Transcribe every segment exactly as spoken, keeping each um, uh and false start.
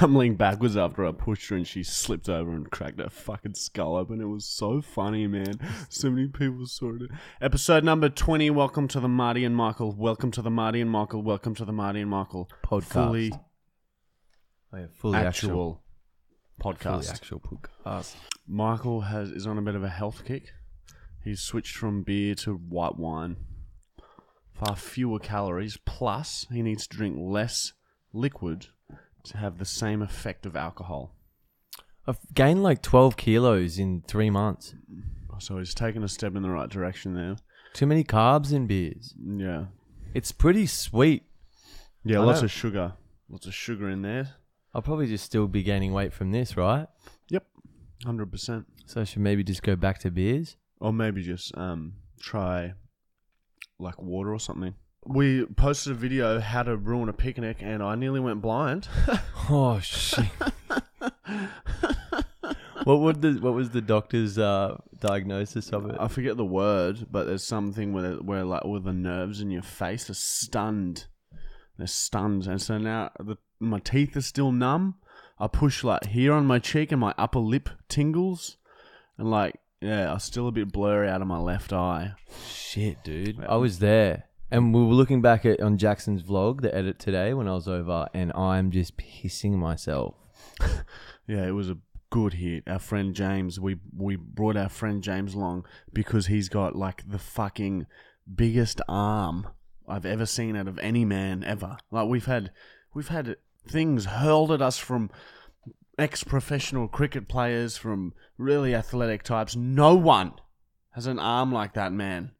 stumbling backwards after I pushed her and she slipped over and cracked her fucking skull open. It was so funny, man. So many people saw it. Episode number twenty. Welcome to the Marty and Michael. Welcome to the Marty and Michael. Welcome to the Marty and Michael podcast. Fully, oh, yeah, fully actual, actual podcast. Fully actual podcast. Michael has is on a bit of a health kick. He's switched from beer to white wine. Far fewer calories. Plus, he needs to drink less liquid to have the same effect of alcohol. I've gained like twelve kilos in three months. So he's taken a step in the right direction there. Too many carbs in beers. Yeah. It's pretty sweet. Yeah, I lots of sugar. Lots of sugar in there. I'll probably just still be gaining weight from this, right? Yep, one hundred percent. So I should maybe just go back to beers? Or maybe just um try like water or something. We posted a video, how to ruin a picnic, and I nearly went blind. Oh, shit. What would the what was the doctor's uh, diagnosis of it? I forget the word, but there's something where where like all the nerves in your face are stunned. They're stunned, and so now the, my teeth are still numb. I push like here on my cheek, and my upper lip tingles, and like yeah, I'm still a bit blurry out of my left eye. Shit, dude, I was there. And we were looking back at on Jackson's vlog, the edit today, when I was over, and I'm just pissing myself. Yeah, it was a good hit. Our friend James, we we brought our friend James along because he's got like the fucking biggest arm I've ever seen out of any man ever. Like we've had, we've had things hurled at us from ex-professional cricket players, from really athletic types. No one has an arm like that man.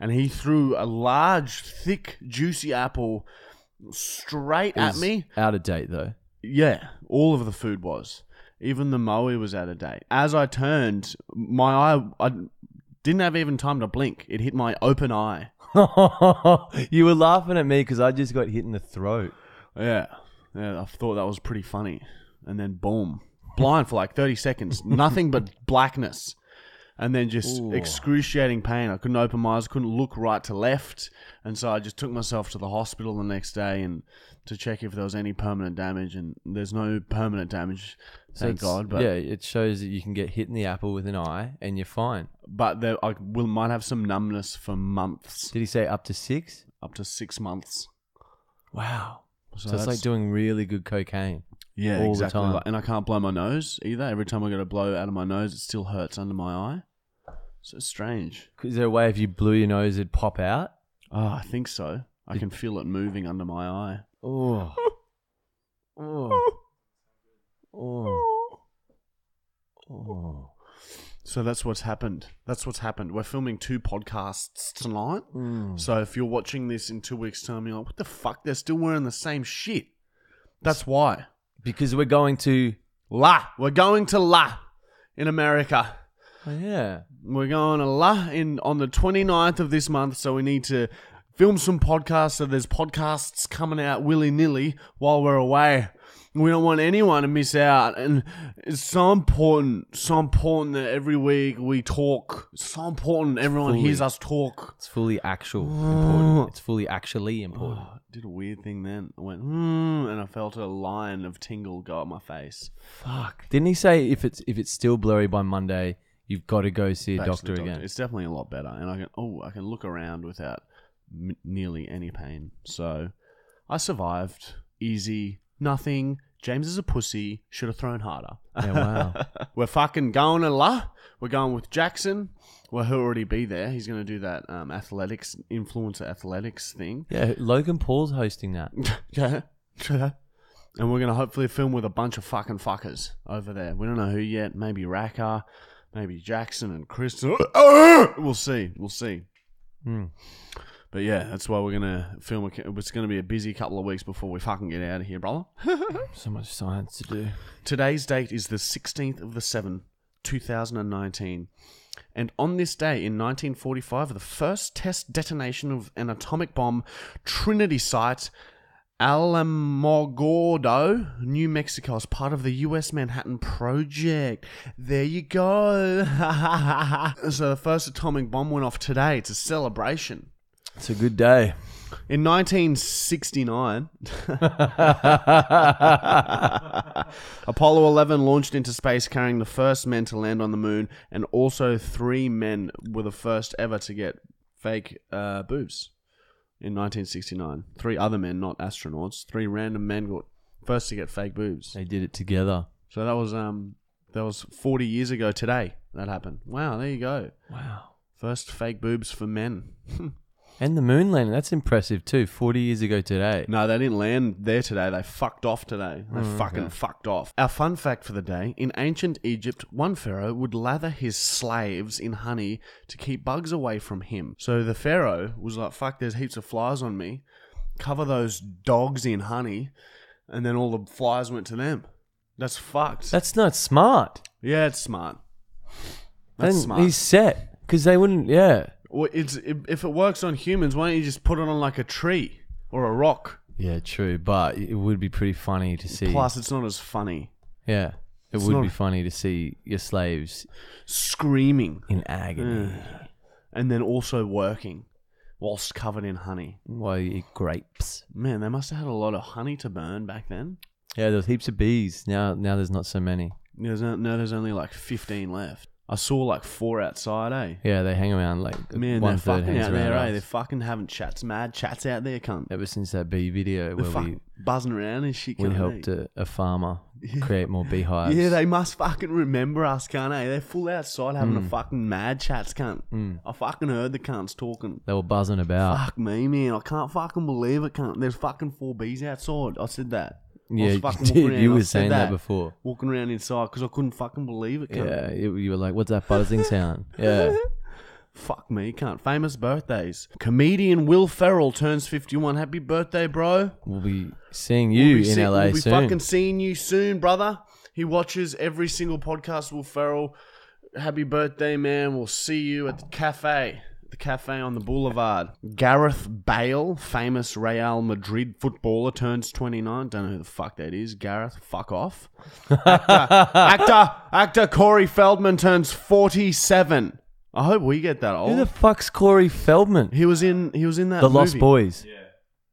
And he threw a large, thick, juicy apple straight at me. Out of date, though. Yeah, all of the food was. Even the moe was out of date. As I turned, my eye, I didn't have even time to blink. It hit my open eye. You were laughing at me because I just got hit in the throat. Yeah, yeah, I thought that was pretty funny. And then boom, blind for like thirty seconds. Nothing but blackness. And then just Ooh. excruciating pain. I couldn't open my eyes, couldn't look right to left. And so I just took myself to the hospital the next day and to check if there was any permanent damage. And there's no permanent damage, so thank God. But yeah, it shows that you can get hit in the apple with an eye and you're fine. But there, I will might have some numbness for months. Did he say up to six? Up to six months. Wow. So, so it's like doing really good cocaine. Yeah, all exactly. The time. Like, and I can't blow my nose either. Every time I go to blow out of my nose, it still hurts under my eye. So strange. Is there a way if you blew your nose, it'd pop out? Oh, I think so. I can feel it moving under my eye. Oh. Oh. Oh. Oh. So that's what's happened. That's what's happened. We're filming two podcasts tonight. Mm. So if you're watching this in two weeks' time, you're like, what the fuck? They're still wearing the same shit. That's why. Because we're going to La. We're going to La in America. Oh, yeah. We're going to La in, on the twenty-ninth of this month, so we need to film some podcasts, so there's podcasts coming out willy-nilly while we're away. We don't want anyone to miss out, and it's so important, so important that every week we talk. It's so important everyone fully, hears us talk. It's fully actual important. It's fully actually important. Oh, I did a weird thing then. I went, mm, and I felt a line of tingle go up my face. Fuck. Didn't he say if it's if it's still blurry by Monday, you've got to go see a doctor, doctor again? It's definitely a lot better, and I can oh I can look around without m- nearly any pain. So I survived. Easy. Nothing. James is a pussy. Should have thrown harder. Yeah, wow. We're fucking going to La. We're going with Jackson. Well, he'll already be there. He's going to do that um, athletics, influencer athletics thing. Yeah, Logan Paul's hosting that. Yeah. And we're going to hopefully film with a bunch of fucking fuckers over there. We don't know who yet. Maybe Raka. Maybe Jackson and Chris. We'll see. We'll see. Hmm. But yeah, that's why we're going to film. It's going to be a busy couple of weeks before we fucking get out of here, brother. So much science to do. Today's date is the sixteenth of the seventh, two thousand nineteen. And on this day in nineteen forty-five, the first test detonation of an atomic bomb, Trinity Site, Alamogordo, New Mexico, as part of the U S Manhattan Project. There you go. So the first atomic bomb went off today. It's a celebration. It's a good day. In nineteen sixty-nine, Apollo eleven launched into space carrying the first men to land on the moon, and also three men were the first ever to get fake uh, boobs. In nineteen sixty-nine, three other men, not astronauts, three random men got first to get fake boobs. They did it together. So that was um that was forty years ago today that happened. Wow, there you go. Wow. First fake boobs for men. And the moon landing, that's impressive too, forty years ago today. No, they didn't land there today. They fucked off today. They mm, fucking okay. fucked off. Our fun fact for the day, in ancient Egypt, one pharaoh would lather his slaves in honey to keep bugs away from him. So the pharaoh was like, fuck, there's heaps of flies on me. Cover those dogs in honey, and then all the flies went to them. That's fucked. That's not smart. Yeah, it's smart. That's then smart. He's set, because they wouldn't, yeah. Well, it's if it works on humans, why don't you just put it on like a tree or a rock? Yeah, true, but it would be pretty funny to see. Plus, it's not as funny. Yeah, it it's would be funny to see your slaves screaming in agony, yeah. And then also working whilst covered in honey while you eat grapes. Man, they must have had a lot of honey to burn back then. Yeah, there was heaps of bees. Now, now there's not so many. There's no, no, there's only like fifteen left. I saw like four outside, eh? Yeah, they hang around like man, one third hangs out around there, eh? They're fucking having chats, mad chats out there, cunt. Ever since that bee video they're where we buzzing around and shit, cunt, we helped a, a farmer yeah. create more beehives. Yeah, they must fucking remember us, cunt, eh? They're full outside having mm. a fucking mad chats, cunt. Mm. I fucking heard the cunts talking. They were buzzing about. Fuck me, man. I can't fucking believe it, cunt. There's fucking four bees outside. I said that. Yeah, you, did. you were I saying that, that before. Walking around inside because I couldn't fucking believe it. Cunt. Yeah, it, you were like, what's that buzzing sound? Yeah. Fuck me, cunt. Famous birthdays. Comedian Will Ferrell turns fifty-one. Happy birthday, bro. We'll be seeing you we'll be in see- L A soon. We'll be soon. fucking seeing you soon, brother. He watches every single podcast, Will Ferrell. Happy birthday, man. We'll see you at the cafe. The cafe on the boulevard. Gareth Bale, famous Real Madrid footballer, turns twenty-nine. Don't know who the fuck that is. Gareth, fuck off. Actor, actor, actor Corey Feldman turns forty-seven. I hope we get that old. Who the fuck's Corey Feldman? He was in. He was in that. The movie. Lost Boys. Yeah,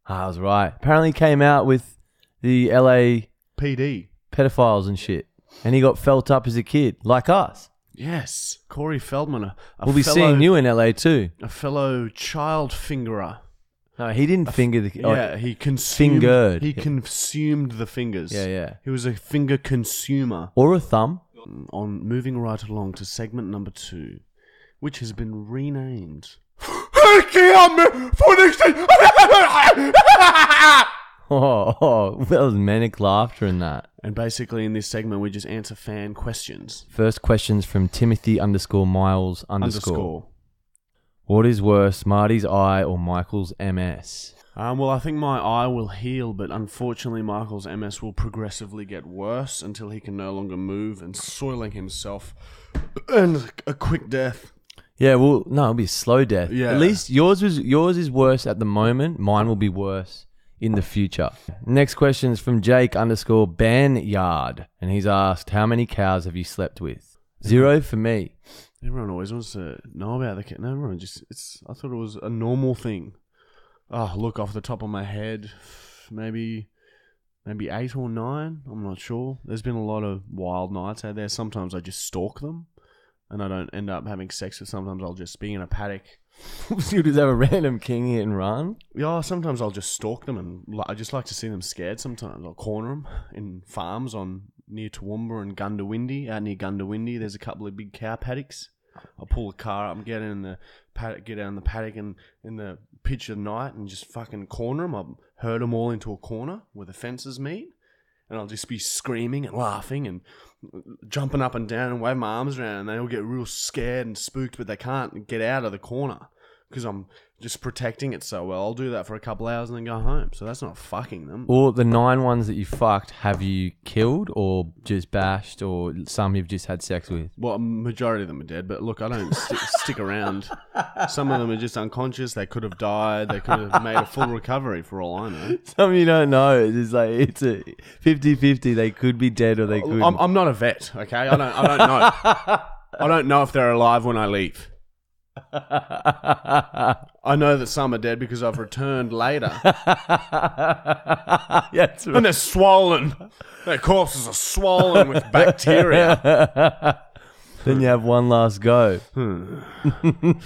I was right. Apparently, came out with the L A P D pedophiles and shit, and he got felt up as a kid, like us. Yes, Corey Feldman. A, a we'll be fellow, seeing you in L A too. A fellow child fingerer. No, he didn't a, finger the... Oh, yeah, he consumed... Fingered. He yeah. consumed the fingers. Yeah, yeah. He was a finger consumer. Or a thumb. On moving right along to segment number two, which has been renamed... Oh, oh, well, manic laughter in that. And basically in this segment, we just answer fan questions. First question's from Timothy underscore Miles underscore. underscore. What is worse, Marty's eye or Michael's M S? Um, well, I think my eye will heal, but unfortunately Michael's M S will progressively get worse until he can no longer move and soiling himself and a quick death. Yeah, well, no, it'll be a slow death. Yeah. At least yours was yours is worse at the moment. Mine will be worse in the future. Next question is from Jake underscore Banyard, and he's asked, how many cows have you slept with? Zero for me. Everyone always wants to know about the cow. No, everyone just, it's, I thought it was a normal thing. Oh, look, off the top of my head, maybe, maybe eight or nine. I'm not sure. There's been a lot of wild nights out there. Sometimes I just stalk them and I don't end up having sex with them. Sometimes I'll just be in a paddock. You just have a random king hit and run. Yeah, sometimes I'll just stalk them, and I just like to see them scared. Sometimes I'll corner them in farms on near Toowoomba and Gundawindi. Out near Gundawindi, there's a couple of big cow paddocks. I'll pull a car up, get in the paddock, get out in the paddock, and in the pitch of the night, and just fucking corner them. I'll herd them all into a corner where the fences meet, and I'll just be screaming and laughing and jumping up and down and wave my arms around, and they all get real scared and spooked, but they can't get out of the corner because I'm just protecting it so well. I'll do that for a couple hours and then go home. So that's not fucking them. Or the nine ones that you fucked, have you killed or just bashed, or some you've just had sex with? Well, majority of them are dead, but look, I don't st- stick around. Some of them are just unconscious. They could have died. They could have made a full recovery for all I know. Some you don't know. It's like, it's a fifty-fifty. They could be dead or they couldn't. I'm, I'm not a vet, okay? I don't, I don't know. I don't know if they're alive when I leave. I know that some are dead because I've returned later. Yeah, right. And they're swollen. Their corpses are swollen with bacteria. Then you have one last go. Fucked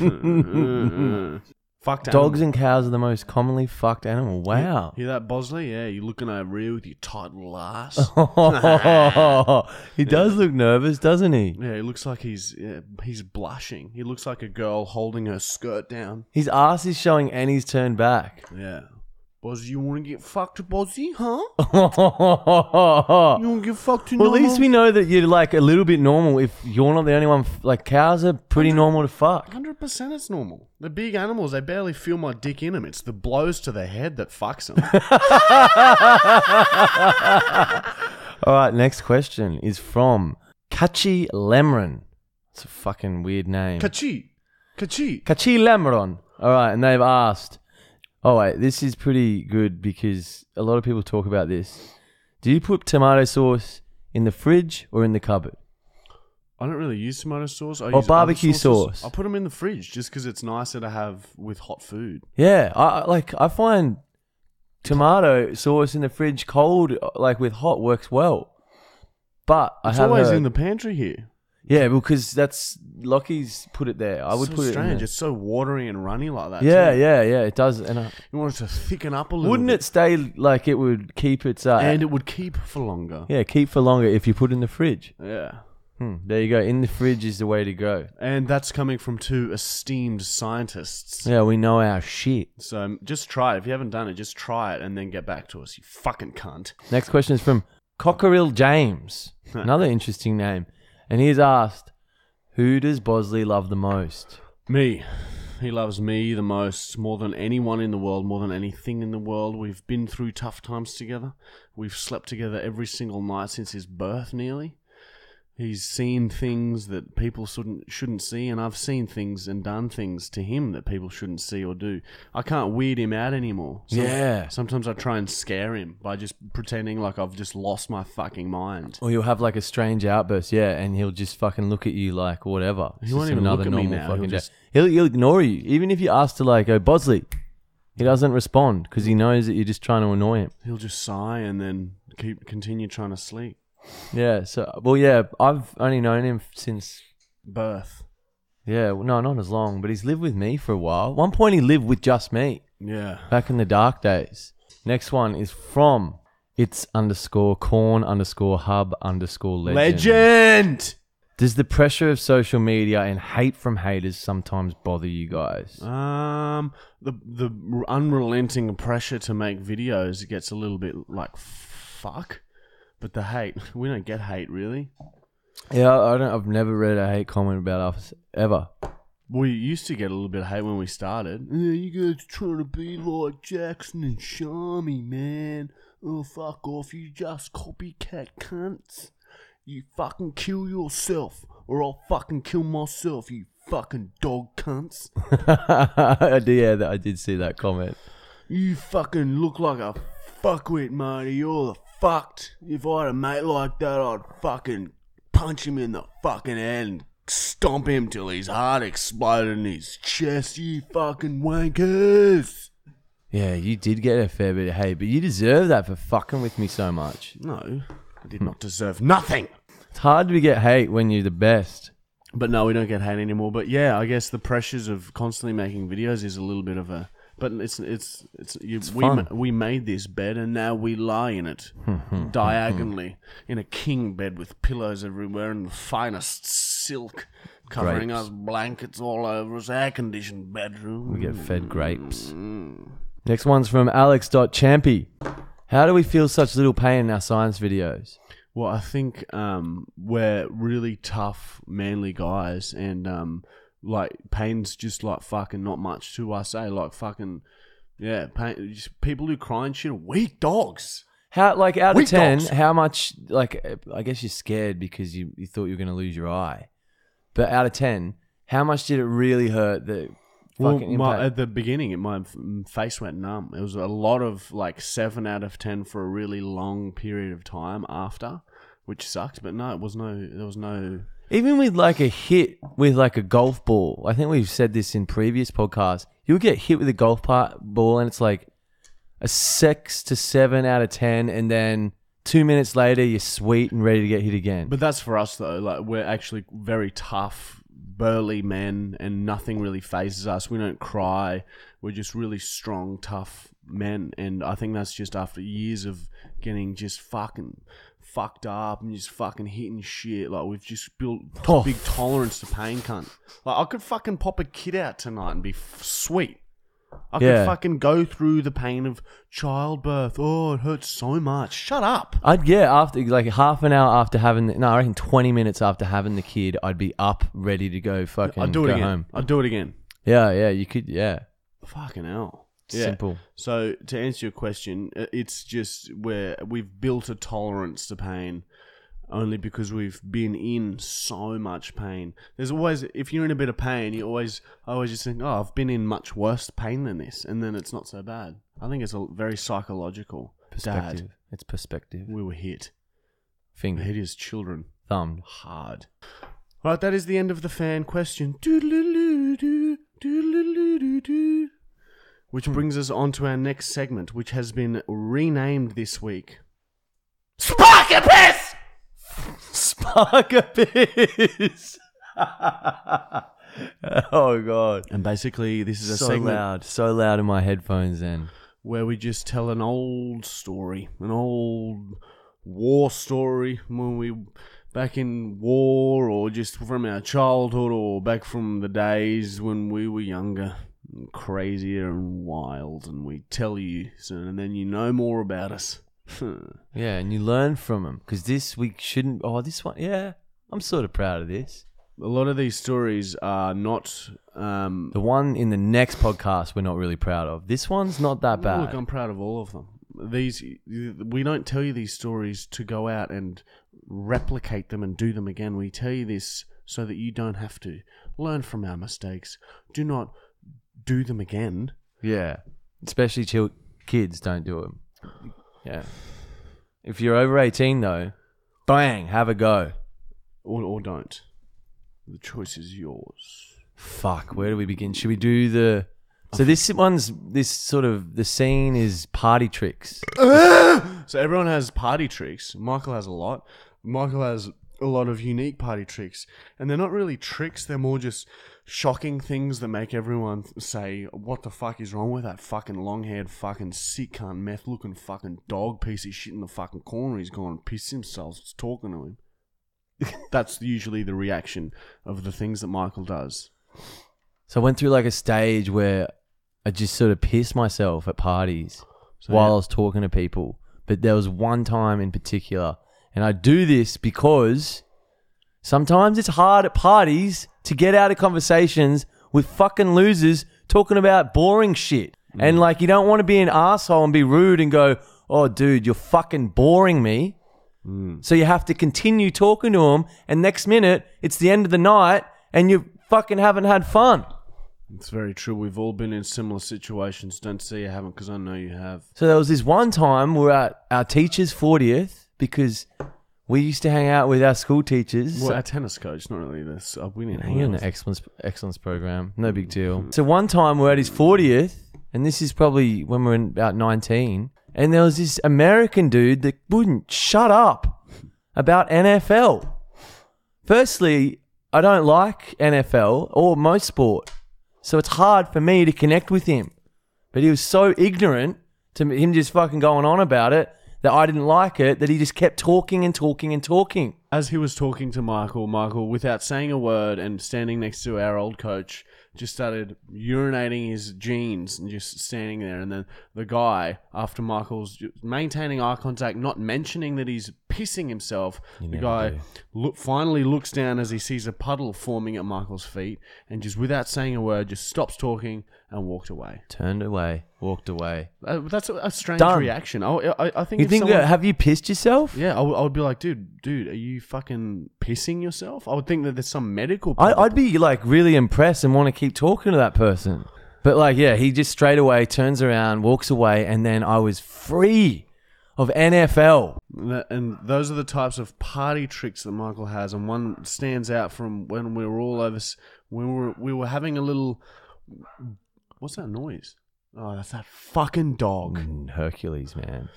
animal. Dogs and cows are the most commonly fucked animal. Wow. Hear that, Bosley? Yeah, you're looking over here with your tight little ass. He does yeah. look nervous, doesn't he? Yeah, he looks like he's yeah, he's blushing. He looks like a girl holding her skirt down. His ass is showing and he's turned back. Yeah. Bosley, you want to get fucked, Bosley, huh? You want to get fucked to well, normal? Well, at least we know that you're like a little bit normal if you're not the only one. F- like, cows are pretty normal to fuck. one hundred percent it's normal. The big animals, they barely feel my dick in them. It's the blows to the head that fucks them. All right, next question is from Kachi Lemron. It's a fucking weird name. Kachi. Kachi. Kachi Lemron. All right, and they've asked... Oh, wait, this is pretty good because a lot of people talk about this. Do you put tomato sauce in the fridge or in the cupboard? I don't really use tomato sauce. I or use barbecue sauce. I put them in the fridge just because it's nicer to have with hot food. Yeah, I like. I find tomato sauce in the fridge cold, like with hot, works well. But it's I have always heard, in the pantry here. Yeah, because that's Lockie's put it there. I would so put it strange. In there. It's so watery and runny like that. Yeah, too. yeah, yeah. It does. And I, you want it to thicken up a little. Wouldn't bit. It stay like it would keep its uh, and it would keep for longer. Yeah, keep for longer if you put it in the fridge. Yeah. Hmm, there you go. In the fridge is the way to go. And that's coming from two esteemed scientists. Yeah, we know our shit. So just try it. If you haven't done it, just try it and then get back to us, you fucking cunt. Next question is from Cockerill James. Another interesting name. And he's asked, who does Bosley love the most? Me. He loves me the most, more than anyone in the world, more than anything in the world. We've been through tough times together. We've slept together every single night since his birth, nearly. He's seen things that people shouldn't shouldn't see, and I've seen things and done things to him that people shouldn't see or do. I can't weird him out anymore. So yeah. Sometimes I try and scare him by just pretending like I've just lost my fucking mind. Or you'll have like a strange outburst, yeah, and he'll just fucking look at you like whatever. He won't even look at me now. He'll, just... he'll, he'll ignore you. Even if you ask to like, go, Bosley, he doesn't respond because he knows that you're just trying to annoy him. He'll just sigh and then keep continue trying to sleep. Yeah, so, well, yeah, I've only known him since... birth. Yeah, well, no, not as long, but he's lived with me for a while. At one point, he lived with just me. Yeah. Back in the dark days. Next one is from it's underscore corn underscore hub underscore legend. Legend! Does the pressure of social media and hate from haters sometimes bother you guys? Um, the, the unrelenting pressure to make videos, it gets a little bit like, fuck. But the hate, we don't get hate really. Yeah, I don't. I've never read a hate comment about us ever. We used to get a little bit of hate when we started. Yeah, you guys trying to be like Jackson and Ja'mie, man. Oh, fuck off! You just copycat cunts. You fucking kill yourself, or I'll fucking kill myself. You fucking dog cunts. Yeah, I did see that comment. You fucking look like a fuckwit, Marty. You're the fucked. If I had a mate like that, I'd fucking punch him in the fucking head and stomp him till his heart exploded in his chest, you fucking wankers. Yeah, you did get a fair bit of hate, but you deserve that for fucking with me so much. No, I did not deserve nothing. It's hard to get hate when you're the best. But no, we don't get hate anymore. But yeah, I guess the pressures of constantly making videos is a little bit of a... But it's it's it's, you, it's we ma- we made this bed and now we lie in it diagonally in a king bed with pillows everywhere and the finest silk covering grapes. Us, blankets all over us, air conditioned bedroom. We get fed grapes. Mm. Next one's from Alex.Champy. How do we feel such little pain in our science videos? Well, I think um, we're really tough, manly guys, and. Um, Like, pain's just, like, fucking not much to us, eh? Like, fucking, yeah, pain, just people who cry and shit are weak dogs. How, like, out weak of ten, dogs. How much, like, I guess you're scared because you, you thought you were going to lose your eye. But out of ten, how much did it really hurt that well, fucking impact? My, at the beginning, my face went numb. It was a lot of, like, seven out of ten for a really long period of time after, which sucked. But no, it was no, there was no... Even with like a hit with like a golf ball, I think we've said this in previous podcasts, you'll get hit with a golf ball and it's like a six to seven out of ten, and then two minutes later you're sweet and ready to get hit again. But that's for us though. Like, we're actually very tough, burly men, and nothing really phases us. We don't cry. We're just really strong, tough men, and I think that's just after years of getting just fucking fucked up and just fucking hitting shit. Like, we've just built oh. a big tolerance to pain, cunt. Like, I could fucking pop a kid out tonight and be f- sweet. I yeah. could fucking go through the pain of childbirth. Oh, it hurts so much. Shut up. I'd yeah, after like half an hour after having the, no, I reckon twenty minutes after having the kid, I'd be up ready to go fucking I'd do it go again. home. I'd do it again. Yeah, yeah, you could, yeah. Fucking hell. Yeah. Simple. So to answer your question, it's just where we've built a tolerance to pain only because we've been in so much pain. There's always, if you're in a bit of pain, you always, I always just think, oh, I've been in much worse pain than this, and then it's not so bad. I think it's a very psychological perspective. Dad, it's perspective. We were hit. Finger. Hit as children. Thumbed. Hard. All right, that is the end of the fan question. Doo-doo-doo-doo, doo-doo-doo-doo-doo. Which brings us on to our next segment, which has been renamed this week. Sparkapiss! Sparkapiss! Oh, God. And basically, this is a so segment... So loud, so loud in my headphones then. Where we just tell an old story, an old war story, when we... back in war, or just from our childhood, or back from the days when we were younger. Crazier and wild, and we tell you so, and then you know more about us. Yeah, and you learn from them, because this we shouldn't. Oh, this one, yeah, I'm sort of proud of this. A lot of these stories are not um, the one in the next podcast. We're not really proud of this one's not that bad. Look, I'm proud of all of them. These we don't tell you these stories to go out and replicate them and do them again. We tell you this so that you don't have to learn from our mistakes. Do not. Do them again. Yeah. Especially chill kids, don't do them. Yeah. If you're over eighteen, though, bang, have a go. Or, or don't. The choice is yours. Fuck, where do we begin? Should we do the... So this one's... This sort of... The scene is party tricks. So everyone has party tricks. Michael has a lot. Michael has a lot of unique party tricks. And they're not really tricks. They're more just... shocking things that make everyone say, what the fuck is wrong with that fucking long-haired fucking sick cunt meth looking fucking dog piece of shit in the fucking corner? He's gone and pissed himself. It's talking to him. That's usually the reaction of the things that Michael does. So I went through like a stage where I just sort of pissed myself at parties so, while yeah. I was talking to people. But there was one time in particular, and I do this because sometimes it's hard at parties to get out of conversations with fucking losers talking about boring shit. Mm. And like, you don't want to be an asshole and be rude and go, oh, dude, you're fucking boring me. Mm. So you have to continue talking to them. And next minute, it's the end of the night and you fucking haven't had fun. It's very true. We've all been in similar situations. Don't say you haven't, because I know you have. So there was this one time we're at our teacher's fortieth because... we used to hang out with our school teachers. Well, so our tennis coach, not really this. Oh, we didn't hang out in the excellence, excellence program. No big deal. So one time we're at his fortieth, and this is probably when we were in about nineteen, and there was this American dude that wouldn't shut up about N F L. Firstly, I don't like N F L or most sport, so it's hard for me to connect with him. But he was so ignorant to him just fucking going on about it, that I didn't like it, that he just kept talking and talking and talking. As he was talking to Michael, Michael, without saying a word and standing next to our old coach, just started urinating his jeans and just standing there. And then the guy, after Michael's maintaining eye contact, not mentioning that he's pissing himself, you the guy look, finally looks down as he sees a puddle forming at Michael's feet and just without saying a word, just stops talking and walked away. Turned away. Walked away. Uh, that's a, a strange Done. reaction. I, I, I think. You if think someone, that, have you pissed yourself? Yeah, I, w- I would be like, dude, dude, are you fucking pissing yourself? I would think that there's some medical problem. I, I'd be like really impressed and want to keep talking to that person. But like, yeah, he just straight away turns around, walks away, and then I was free. of N F L. And those are the types of party tricks that Michael has. And one stands out from when we were all over... We were, we were having a little... What's that noise? Oh, that's that fucking dog. Mm, Hercules, man.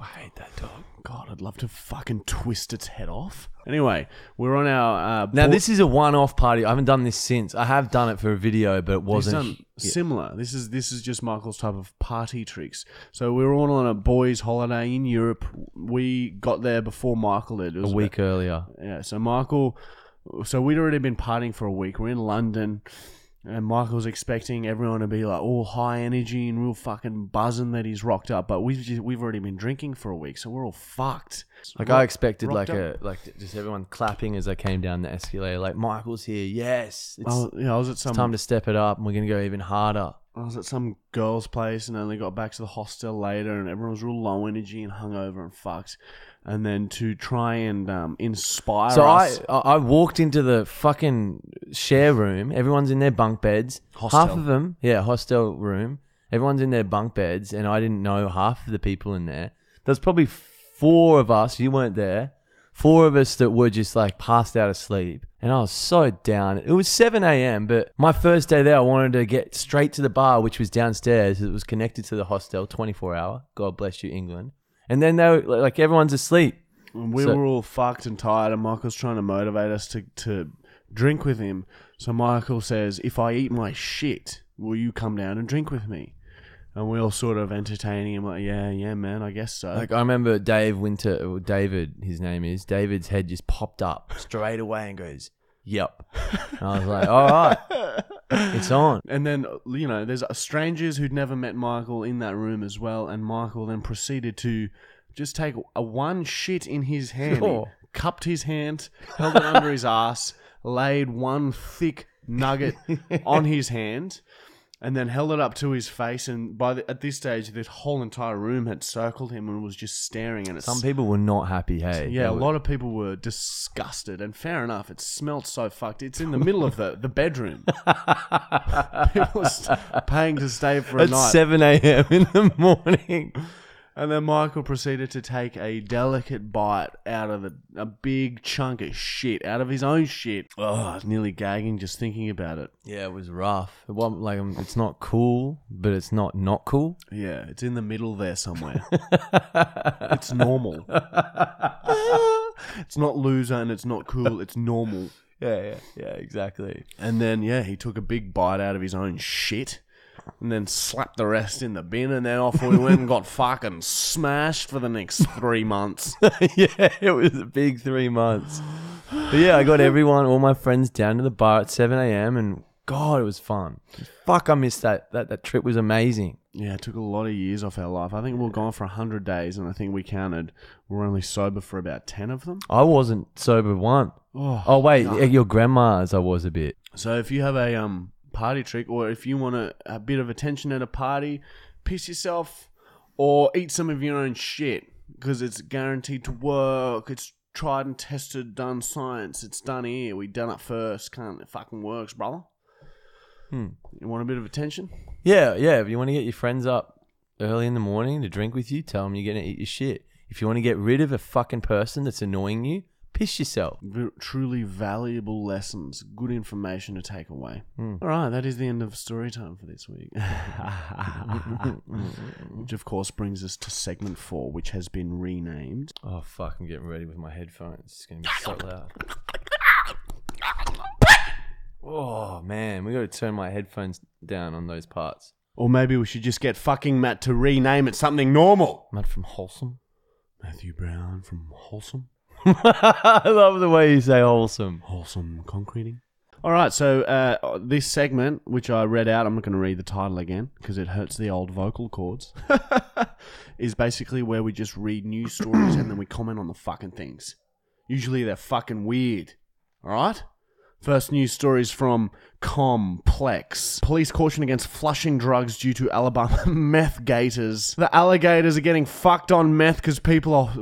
I hate that dog. God, I'd love to fucking twist its head off. Anyway, we're on our... Uh, now, board- this is a one-off party. I haven't done this since. I have done it for a video, but it wasn't... Done he- similar. Yeah. This is this is just Michael's type of party tricks. So, we were all on a boys' holiday in Europe. We got there before Michael did. It was a week about, earlier. Yeah, so Michael... So, we'd already been partying for a week. We're in London... And Michael's expecting everyone to be like all high energy and real fucking buzzing that he's rocked up, but we've just, we've already been drinking for a week, so we're all fucked. Like I expected, like up. a like just everyone clapping as I came down the escalator. Like Michael's here, yes. It's, oh, yeah, I was at some, it's time to step it up, and we're gonna go even harder. I was at some girl's place, and then they got back to the hostel later, and everyone was real low energy and hungover and fucked. And then to try and um, inspire so us. So I, I walked into the fucking share room. Everyone's in their bunk beds. Hostel. Half of them, yeah, hostel room. Everyone's in their bunk beds, and I didn't know half of the people in there. There's probably four of us. You weren't there. Four of us that were just like passed out asleep. And I was so down. It was seven a.m., but my first day there, I wanted to get straight to the bar, which was downstairs. It was connected to the hostel, twenty-four hour. God bless you, England. And then they were, like, everyone's asleep. We so, were all fucked and tired, and Michael's trying to motivate us to, to drink with him. So Michael says, if I eat my shit, will you come down and drink with me? And we all sort of entertaining him like, yeah, yeah, man, I guess so. Like I remember Dave Winter, or David, his name is, David's head just popped up straight away and goes, yep. And I was like, all right, it's on. And then, you know, there's strangers who'd never met Michael in that room as well. And Michael then proceeded to just take a one shit in his hand, sure. Cupped his hand, held it under his ass, laid one thick nugget on his hand. And then held it up to his face, and by the, at this stage, the whole entire room had circled him and was just staring at it. Some people were not happy, hey? Yeah, a lot of people were disgusted, and fair enough, it smelled so fucked. It's in the middle of the, the bedroom. People were paying to stay for a at night. At seven a.m. in the morning. And then Michael proceeded to take a delicate bite out of a, a big chunk of shit, out of his own shit. Oh, I was nearly gagging just thinking about it. Yeah, it was rough. It wasn't like it's not cool, but it's not not cool. Yeah, it's in the middle there somewhere. It's normal. It's not loser and it's not cool. It's normal. Yeah, yeah, yeah, exactly. And then, yeah, he took a big bite out of his own shit. And then slapped the rest in the bin, and then off we went and got fucking smashed for the next three months. Yeah, it was a big three months. But yeah, I got everyone, all my friends down to the bar at seven a.m. and God, it was fun. Fuck, I missed that. That that trip was amazing. Yeah, it took a lot of years off our life. I think we were gone for one hundred days, and I think we counted we were only sober for about ten of them. I wasn't sober one. Oh, oh wait, God. Your grandma's I was a bit. So if you have a... um. party trick, or if you want a, a bit of attention at a party, piss yourself or eat some of your own shit, because it's guaranteed to work. It's tried and tested, done science. It's done here. We done it first. Can't it fucking works, brother? Hmm. You want a bit of attention? Yeah, yeah. If you want to get your friends up early in the morning to drink with you, tell them you're going to eat your shit. If you want to get rid of a fucking person that's annoying you, piss yourself. V- truly valuable lessons. Good information to take away. Mm. All right, that is the end of story time for this week. Which, of course, brings us to segment four, which has been renamed. Oh, fuck, I'm getting ready with my headphones. It's going to be so loud. Oh, man, we got to turn my headphones down on those parts. Or maybe we should just get fucking Matt to rename it something normal. Matt from Wholesome. Matthew Brown from Wholesome. I love the way you say wholesome. Wholesome concreting. All right, so uh, this segment, which I read out, I'm not going to read the title again because it hurts the old vocal cords, is basically where we just read news stories and then we comment on the fucking things. Usually they're fucking weird. All right? First news story is from Complex. Police caution against flushing drugs due to Alabama meth gators. The alligators are getting fucked on meth because people are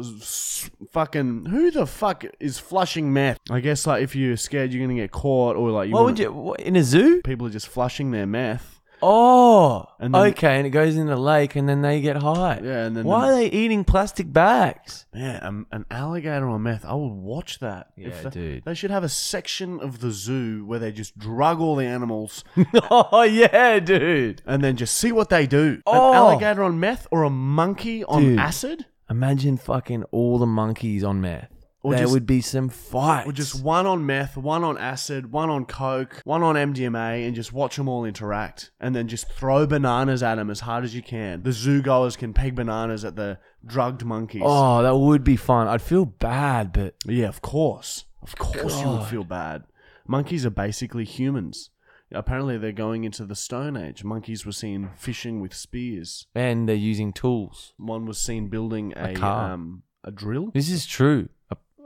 fucking... Who the fuck is flushing meth? I guess like if you're scared you're going to get caught or like... You what would you... What, in a zoo? People are just flushing their meth. Oh, and then, okay, and it goes in the lake, and then they get high. Yeah, and then why the, are they eating plastic bags? Yeah, um, an alligator on meth. I would watch that. Yeah, if they, dude. They should have a section of the zoo where they just drug all the animals. Oh yeah, dude. And then just see what they do. Oh. An alligator on meth or a monkey on dude, acid? Imagine fucking all the monkeys on meth. Or there just, would be some fights. Or just one on meth, one on acid, one on coke, one on M D M A, and just watch them all interact. And then just throw bananas at them as hard as you can. The zoo goers can peg bananas at the drugged monkeys. Oh, that would be fun. I'd feel bad, but... Yeah, of course. Of course God. You would feel bad. Monkeys are basically humans. Apparently, they're going into the Stone Age. Monkeys were seen fishing with spears. And they're using tools. One was seen building a, a car. Um, a drill. This is true.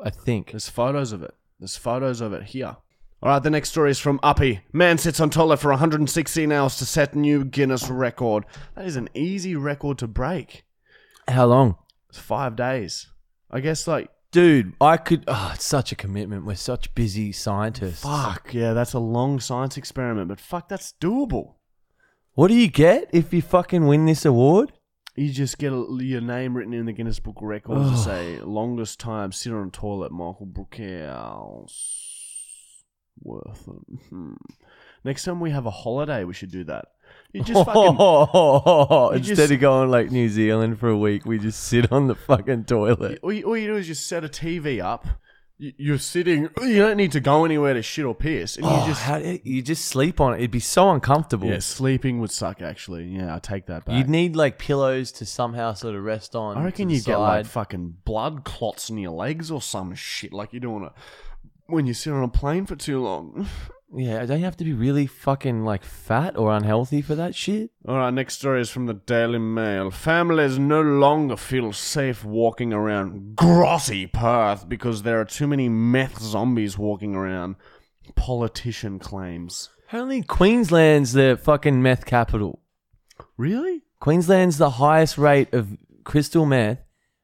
I think. There's photos of it. There's photos of it here. All right, the next story is from Uppy. Man sits on toilet for one hundred sixteen hours to set new Guinness record. That is an easy record to break. How long? It's five days. I guess like... Dude, I could... Oh, it's such a commitment. We're such busy scientists. Fuck, yeah, that's a long science experiment, but fuck, that's doable. What do you get if you fucking win this award? You just get a, your name written in the Guinness Book of Records oh. to say, longest time sit on a toilet, Michael Brookhouse. Worth it. Hmm. Next time we have a holiday, we should do that. You just fucking... Oh, oh, oh, oh. You Instead just, of going like New Zealand for a week, we just sit on the fucking toilet. All you, all you do is just set a T V up. You're sitting... You don't need to go anywhere to shit or piss. And you oh, just how, you just sleep on it. It'd be so uncomfortable. Yeah, sleeping would suck, actually. Yeah, I take that back. You'd need, like, pillows to somehow sort of rest on. I reckon you'd get, like, fucking blood clots in your legs or some shit. Like, you don't want to... When you sit on a plane for too long. Yeah, don't you have to be really fucking, like, fat or unhealthy for that shit? All right, next story is from the Daily Mail. Families no longer feel safe walking around grotty Perth because there are too many meth zombies walking around. Politician claims. Apparently Queensland's the fucking meth capital. Really? Queensland's the highest rate of crystal meth,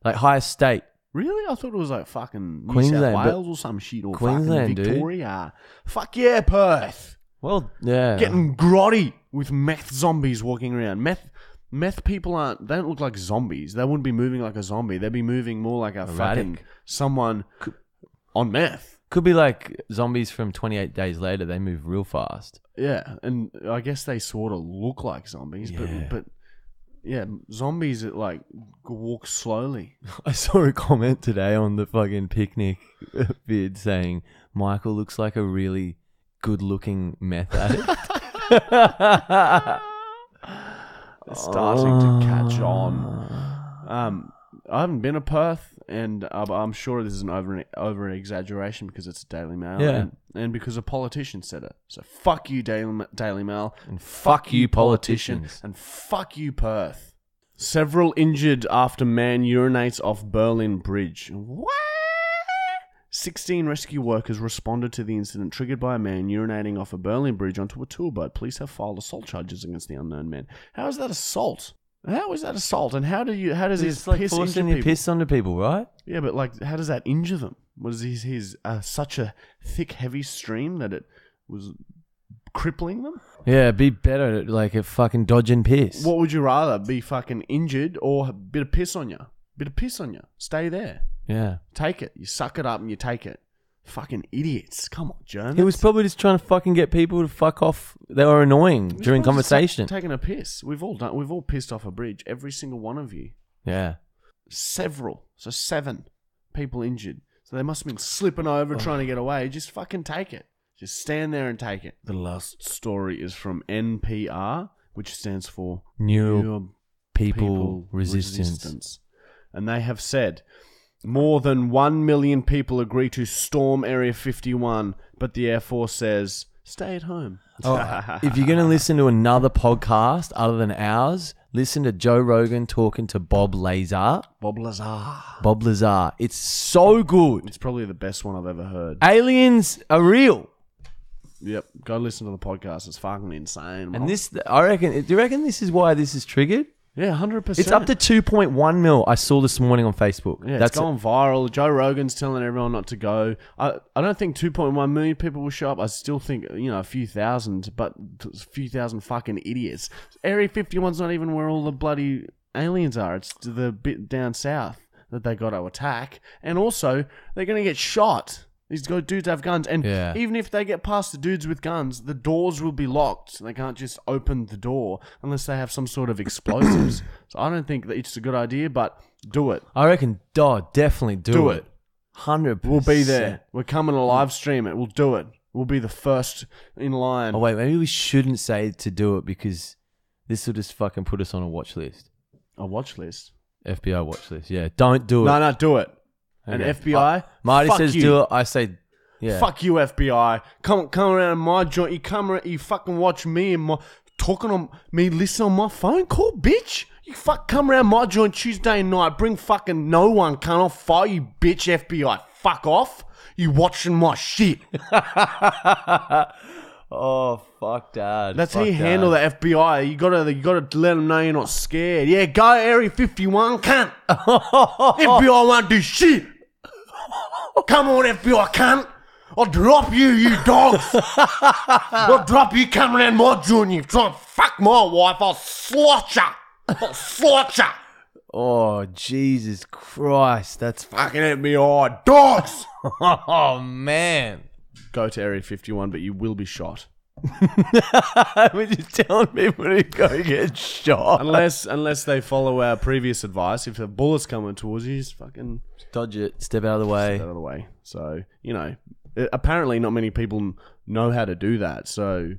like highest state. Really? I thought it was like fucking New South Wales or some shit. Or Queensland, fucking Victoria. Dude. Fuck yeah, Perth. Well, yeah. Getting grotty with meth zombies walking around. Meth meth people aren't... They don't look like zombies. They wouldn't be moving like a zombie. They'd be moving more like a erratic. Fucking... Someone could, on meth. Could be like zombies from twenty-eight days later. They move real fast. Yeah. And I guess they sort of look like zombies. Yeah. But... but yeah, zombies that, like, walk slowly. I saw a comment today on the fucking picnic vid saying, Michael looks like a really good-looking meth addict. It's starting oh. to catch on. Um, I haven't been to Perth, and I'm sure this is an over, over-exaggeration because it's a Daily Mail. Yeah. And, and because a politician said it. So fuck you, Daily, Daily Mail. And fuck, fuck you, politician. Politicians. And fuck you, Perth. Several injured after man urinates off Berlin Bridge. What? sixteen rescue workers responded to the incident triggered by a man urinating off a Berlin Bridge onto a tour boat. Police have filed assault charges against the unknown man. How is that assault? How is that assault? And how do you? How does it's his like piss forcing your piss onto people, right? Yeah, but like, how does that injure them? Was his his uh, such a thick, heavy stream that it was crippling them? Yeah, be better at like a fucking dodging piss. What would you rather be fucking injured or a bit of piss on you? Bit of piss on you. Stay there. Yeah, take it. You suck it up and you take it. Fucking idiots. Come on, Jonas. He was probably just trying to fucking get people to fuck off. They were annoying He's during conversation. Taking a piss. We've all done. We've all pissed off a bridge. Every single one of you. Yeah. Several. So seven people injured. So they must have been slipping over oh. trying to get away. Just fucking take it. Just stand there and take it. The last story is from N P R, which stands for New, New People, People Resistance. Resistance. And they have said... More than one million people agree to storm Area fifty-one, but the Air Force says, stay at home. Oh, if you're going to listen to another podcast other than ours, listen to Joe Rogan talking to Bob Lazar. Bob Lazar. Bob Lazar. It's so good. It's probably the best one I've ever heard. Aliens are real. Yep. Go listen to the podcast. It's fucking insane. And this, I reckon, do you reckon this is why this is triggered? Yeah, one hundred percent. It's up to two point one mil, I saw this morning on Facebook. Yeah, That's it's going it. viral. Joe Rogan's telling everyone not to go. I, I don't think two point one million people will show up. I still think, you know, a few thousand, but a few thousand fucking idiots. Area fifty-one's not even where all the bloody aliens are. It's the bit down south that they got to attack. And also, they're going to get shot. These dudes have guns. And yeah. even if they get past the dudes with guns, the doors will be locked. They can't just open the door unless they have some sort of explosives. So I don't think that it's a good idea, but do it. I reckon, oh, definitely do, do it. one hundred percent. We'll be there. We're coming to live stream it. We'll do it. We'll be the first in line. Oh, wait. Maybe we shouldn't say to do it because this will just fucking put us on a watch list. A watch list? F B I watch list. Yeah. Don't do it. No, no. Do it. And okay. F B I, uh, Marty says you. do it. I say, yeah. Fuck you, F B I. Come, come around my joint. You come, around, you fucking watch me and my talking on me, listen on my phone call, bitch. You fuck, come around my joint Tuesday night. Bring fucking no one. Can't I fire you, bitch? F B I, fuck off. You watching my shit? Oh fuck, dad. That's fuck how you dad. handle the F B I. You gotta, you gotta let them know you're not scared. Yeah, go Area fifty-one, cunt. F B I won't do shit. Come on, F B I cunt. I'll drop you, you dogs. I'll drop you, come around my junior. Try and fuck my wife. I'll slot ya. I'll slot ya. Oh, Jesus Christ. That's fucking F B I dogs. Oh, man. Go to Area fifty-one, but you will be shot. We're just telling people to go get shot. Unless unless they follow our previous advice. If a bullet's coming towards you, just fucking... dodge it. Step out of the way. Step out of the way. So, you know, apparently not many people know how to do that. So,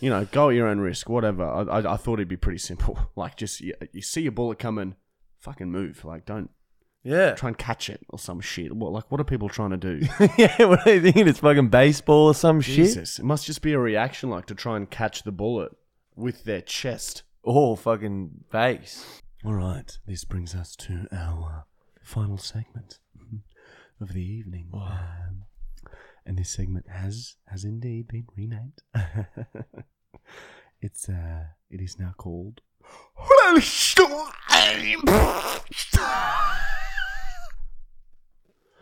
you know, go at your own risk, whatever. I, I, I thought it'd be pretty simple. Like, just, you, you see your bullet coming, fucking move. Like, don't... Yeah. Try and catch it or some shit. What, like, what are people trying to do? Yeah, what are you thinking? It's fucking baseball or some Jesus. shit? Jesus. It must just be a reaction, like, to try and catch the bullet with their chest. Or fucking face. All right. This brings us to our final segment of the evening. Wow. Um, and this segment has has indeed been renamed. It's, uh, it is now called...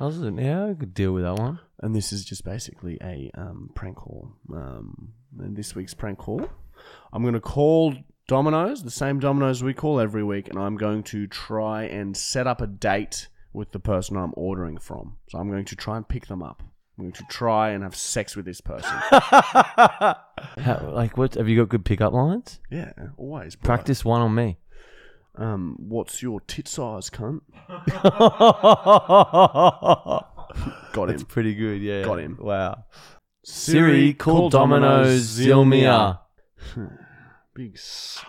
Yeah, I could deal with that one. And this is just basically a um, prank call. Um, and this week's prank call, I'm going to call Domino's, the same Domino's we call every week, and I'm going to try and set up a date with the person I'm ordering from. So I'm going to try and pick them up. I'm going to try and have sex with this person. How, like, what? Have you got good pickup lines? Yeah, always. Bro. Practice one on me. Um, what's your tit size, cunt? Got him. That's pretty good, yeah. Got him. Wow. Siri, Siri call, call Domino's Zilmia. Zilmia. Big s-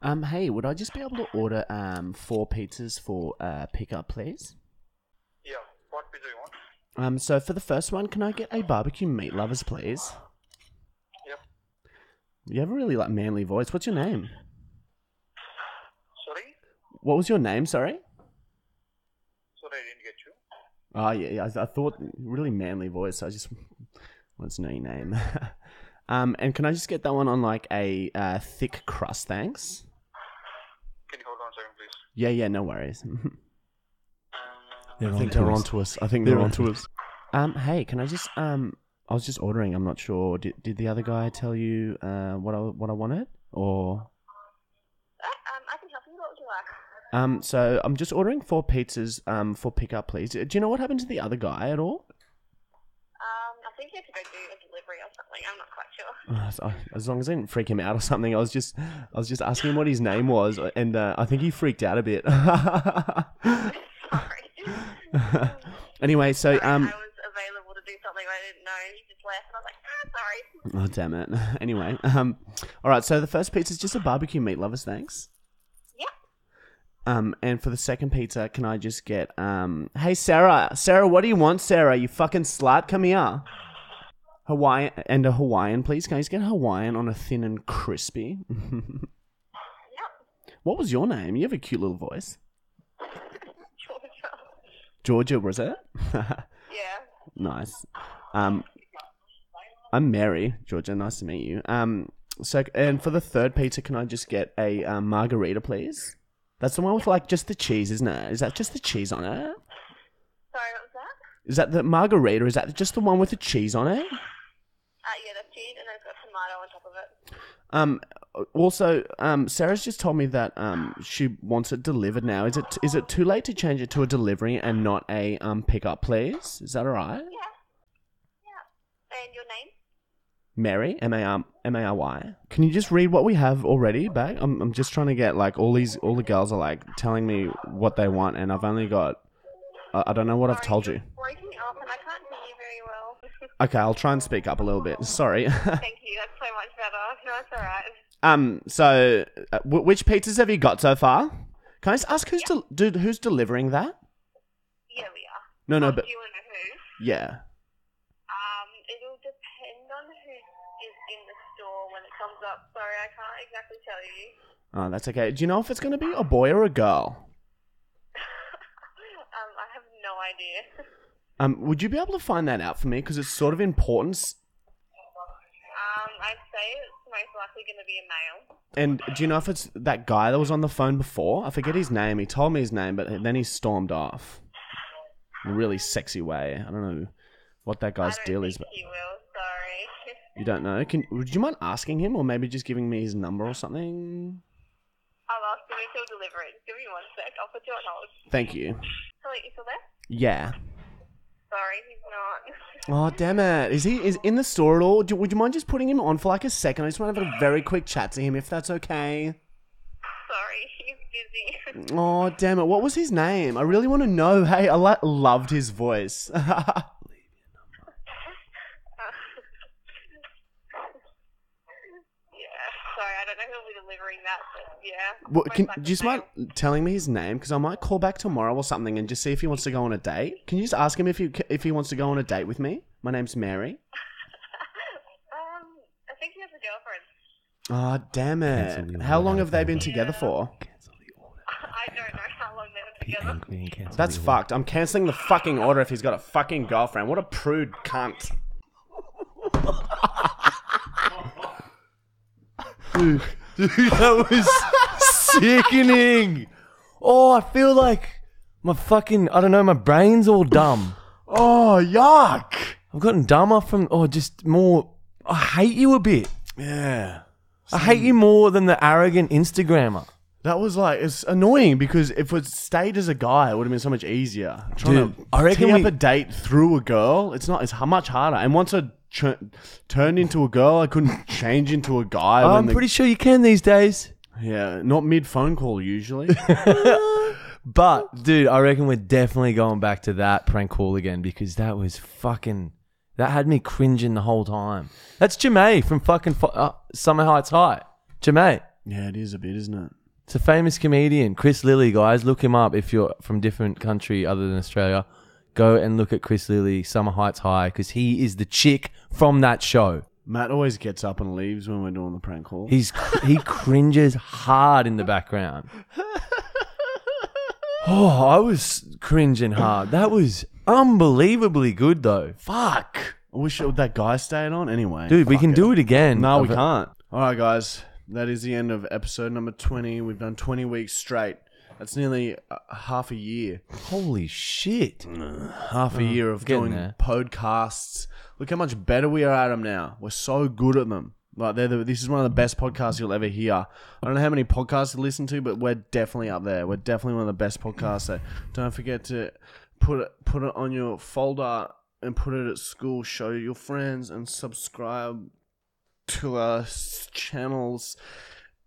Um, hey, would I just be able to order um four pizzas for uh pickup, please? Yeah, what pizza do you want? Um, so for the first one, can I get a barbecue meat lovers, please? Yep. You have a really like manly voice. What's your name? What was your name, sorry? Sorry, I didn't get you. Oh, yeah, yeah I, I thought, really manly voice, so I just wanted to know your name. um, and can I just get that one on, like, a uh, thick crust, thanks? Can you hold on a second, please? Yeah, yeah, no worries. I think they're on to us. I think they're, they're on to us. Um, hey, can I just, um, I was just ordering, I'm not sure. Did did the other guy tell you uh, what I what I wanted, or... Um, so I'm just ordering four pizzas um for pickup, please. Do you know what happened to the other guy at all? Um, I think he had to go do a delivery or something. I'm not quite sure. As long as I didn't freak him out or something, I was just, I was just asking him what his name was, and uh, I think he freaked out a bit. Sorry. Anyway, so um. I was available to do something I didn't know. He just left, and I was like, ah, sorry. Oh damn it! Anyway, um, all right. So the first pizza is just a barbecue meat lovers, thanks. Um, and for the second pizza, can I just get, um, hey, Sarah, Sarah, what do you want, Sarah? You fucking slut, come here. Hawaiian, and a Hawaiian, please. Can I just get a Hawaiian on a thin and crispy? Yep. What was your name? You have a cute little voice. Georgia. Georgia, was it? Yeah. Nice. Um, I'm Mary, Georgia, nice to meet you. Um, So, and for the third pizza, can I just get a um, margarita, please? That's the one with like just the cheese, isn't it? Is that just the cheese on it? Sorry, what was that? Is that the margarita? Is that just the one with the cheese on it? Uh, yeah, that's cheese, and then it's got tomato on top of it. Um. Also, um, Sarah's just told me that um she wants it delivered now. Is it is it too late to change it to a delivery and not a um pickup, please? Is that all right? Yeah. Yeah. And your name? Mary, M A R M A R Y. Can you just read what we have already back? I'm I'm just trying to get like all these all the girls are like telling me what they want, and I've only got I, I don't know what Sorry, I've told you. You're breaking up, and I can't hear you very well. Okay, I'll try and speak up a little bit. Sorry. Thank you. That's so much better. No, it's all right. Um. So, uh, w- which pizzas have you got so far? Can I just ask who's yeah. de- do, who's delivering that? Yeah, we are. No, no, oh, but you and who? Yeah. Um, it'll depend on who is in the store when it comes up. Sorry, I can't exactly tell you. Oh, that's okay. Do you know if it's going to be a boy or a girl? um, I have no idea. um, would you be able to find that out for me? Because it's sort of important. Um, I'd say it's most likely going to be a male. And do you know if it's that guy that was on the phone before? I forget his name. He told me his name, but then he stormed off in a really sexy way. I don't know what that guy's deal is. I don't think he will, sorry. You don't know? Can, would you mind asking him or maybe just giving me his number or something? I'll ask him until delivery. Give me one sec. I'll put you on hold. Thank you. Hello, you still there? Yeah. Sorry, he's not. Oh, damn it. Is he is in the store at all? Do, would you mind just putting him on for like a second? I just want to have a very quick chat to him, if that's okay. Sorry, he's busy. Oh, damn it. What was his name? I really want to know. Hey, I lo- loved his voice. Leave your number. Yeah, sorry, I don't know who'll be delivering that, but yeah. Well, can, do you just mind telling me his name? Because I might call back tomorrow or something and just see if he wants to go on a date. Can you just ask him if he, if he wants to go on a date with me? My name's Mary. um, I think he has a girlfriend. Oh, damn it. How long have they been together for? I don't know how long they've been together. That's fucked. I'm cancelling the fucking order if he's got a fucking girlfriend. What a prude cunt. Dude, dude, that was sickening. Oh, I feel like my fucking, I don't know, my brain's all dumb. Oh, yuck. I've gotten dumber from, oh, just more, I hate you a bit. Yeah. I hate you more than the arrogant Instagrammer. That was like, it's annoying because if it stayed as a guy, it would have been so much easier. Trying dude, to I reckon tee we... up a date through a girl, it's not, it's much harder. And once I... Ch- turned into a girl, I couldn't change into a guy. Oh, when I'm the- pretty sure you can these days. Yeah, not mid-phone call usually. But, dude, I reckon we're definitely going back to that prank call again because that was fucking... That had me cringing the whole time. That's Ja'mie from fucking fo- uh, Summer Heights High. Ja'mie. Yeah, it is a bit, isn't it? It's a famous comedian. Chris Lilley, guys. Look him up if you're from different country other than Australia. Go and look at Chris Lilley, Summer Heights High, because he is the chick from that show. Matt always gets up and leaves when we're doing the prank call. He's he cringes hard in the background. Oh, I was cringing hard. That was unbelievably good, though. Fuck. I wish that guy stayed on anyway. Dude, we can it. do it again. No, we can't. All right, guys. That is the end of episode number twenty. We've done twenty weeks straight. That's nearly uh, half a year. Holy shit. Uh, half a year of doing there. podcasts. Look how much better we are at them now. We're so good at them. Like they're the, This is one of the best podcasts you'll ever hear. I don't know how many podcasts to listen to, but we're definitely up there. We're definitely one of the best podcasts. So don't forget to put it, put it on your folder and put it at school. Show your friends and subscribe to our channels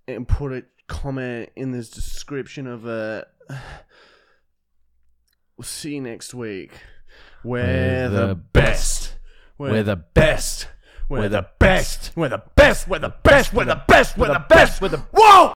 and put it. Comment in this description of a. Uh, we'll see you next week. We're, We're the best. We're the best. We're the best. We're the best. We're the best. We're the best. We're the best. We're the best. We're the best. We're the best. We're the best. We're the best. Whoa!